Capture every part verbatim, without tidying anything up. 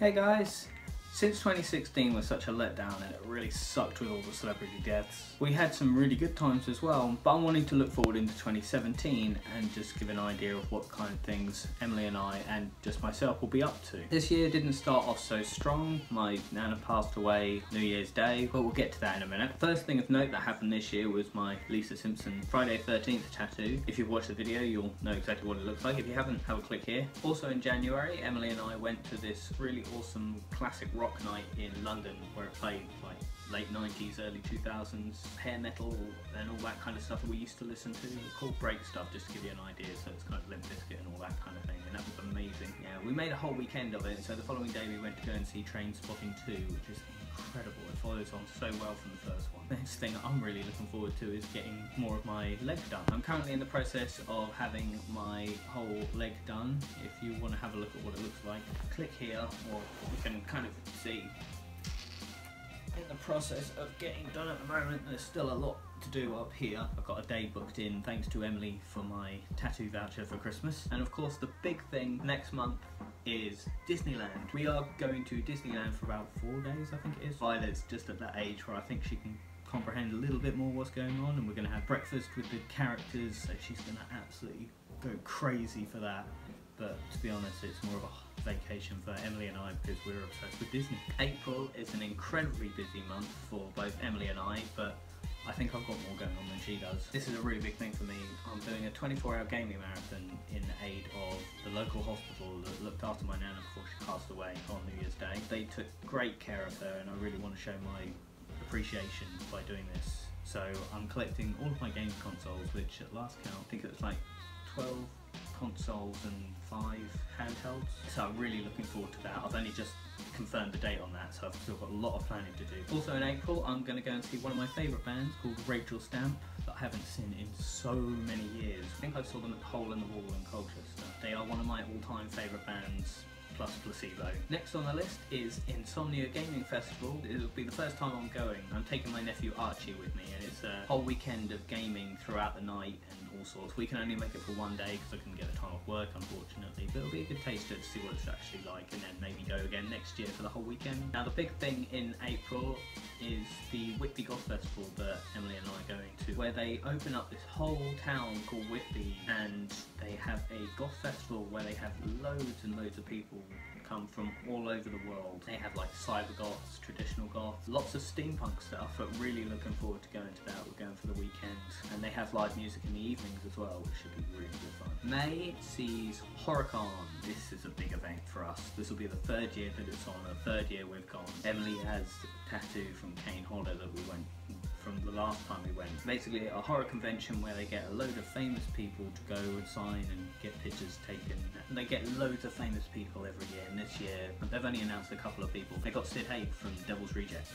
Hey guys, since twenty sixteen was such a letdown and it really sucked with all the celebrity deaths, we had some really good times as well, but I'm wanting to look forward into twenty seventeen and just give an idea of what kind of things Emily and I and just myself will be up to. This year didn't start off so strong. My nana passed away New Year's Day, but we'll get to that in a minute. First thing of note that happened this year was my Lisa Simpson Friday the thirteenth tattoo. If you've watched the video, you'll know exactly what it looks like. If you haven't, have a click here. Also in January, Emily and I went to this really awesome classic rock night in London where it played like late nineties, early two thousands, hair metal and all that kind of stuff that we used to listen to. Cool break stuff, just to give you an idea, so it's kind of Limp Bizkit and all that kind of thing, and that was amazing. Yeah, we made a whole weekend of it, so the following day we went to go and see Trainspotting two, which is incredible. It follows on so well from the first one. The next thing I'm really looking forward to is getting more of my leg done. I'm currently in the process of having my whole leg done. If you want to have a look at what it looks like, click here, or you can kind of see. In the process of getting done at the moment, there's still a lot to do up here. I've got a day booked in thanks to Emily for my tattoo voucher for Christmas, and of course the big thing next month is Disneyland. We are going to Disneyland for about four days, I think it is. Violet's just at that age where I think she can comprehend a little bit more what's going on, and we're going to have breakfast with the characters, so she's going to absolutely go crazy for that. But to be honest, it's more of a vacation for Emily and I because we're obsessed with Disney. April is an incredibly busy month for both Emily and I, but I think I've got more going on than she does. This is a really big thing for me. I'm doing a twenty-four hour gaming marathon in aid of the local hospital that looked after my nana before she passed away on New Year's Day. They took great care of her, and I really want to show my appreciation by doing this. So I'm collecting all of my game consoles, which at last count, I think it was like twelve consoles and five handhelds, so I'm really looking forward to that. I've only just confirmed the date on that, so I've still got a lot of planning to do. Also in April, I'm going to go and see one of my favourite bands called Rachel Stamp that I haven't seen in so many years. I think I saw them at Hole in the Wall in Colchester. They are one of my all-time favourite bands, plus Placebo. Next on the list is Insomnia Gaming Festival. It'll be the first time I'm going. I'm taking my nephew Archie with me, and it's a whole weekend of gaming throughout the night and all sorts. We can only make it for one day because I couldn't get the time off work, unfortunately, but it'll be a good taster to see what it's actually like, and then maybe go again next year for the whole weekend. Now the big thing in April is the Whitby Goth Festival that Emily and I are going to, where they open up this whole town called Whitby, and they have a goth festival where they have loads and loads of people come from all over the world. They have like cyber goths, traditional goths, lots of steampunk stuff, but really looking forward to going to that. We're going for the weekend, and they have live music in the evenings as well, which should be really good fun. May sees HorrorCon. This is a big event for us. This will be the third year that it's on, the third year we've gone. Emily has a tattoo from Kane Hollow that we went from the last time we went. Basically a horror convention where they get a load of famous people to go and sign and get pictures taken. And they get loads of famous people every year, and this year they've only announced a couple of people. They got Sid Haig from Devil's Rejects,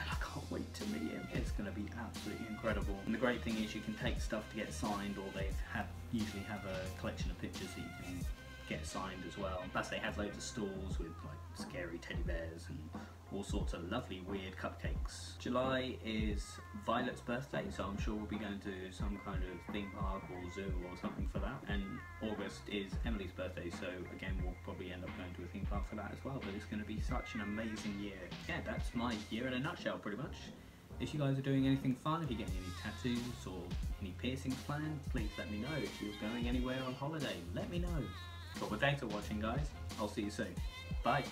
and I can't wait to meet him. It's going to be absolutely incredible. And the great thing is you can take stuff to get signed, or they have usually have a collection of pictures that you can get signed as well. Plus they have loads of stalls with like scary teddy bears and all sorts of lovely weird cupcakes. July is Violet's birthday, so I'm sure we'll be going to some kind of theme park or zoo or something for that. And August is Emily's birthday, so again we'll probably end up going to a theme park for that as well. But it's going to be such an amazing year. Yeah, that's my year in a nutshell pretty much. If you guys are doing anything fun, if you're getting any tattoos or any piercings planned, please let me know. If you're going anywhere on holiday, let me know. But well, thanks for watching guys, I'll see you soon, bye!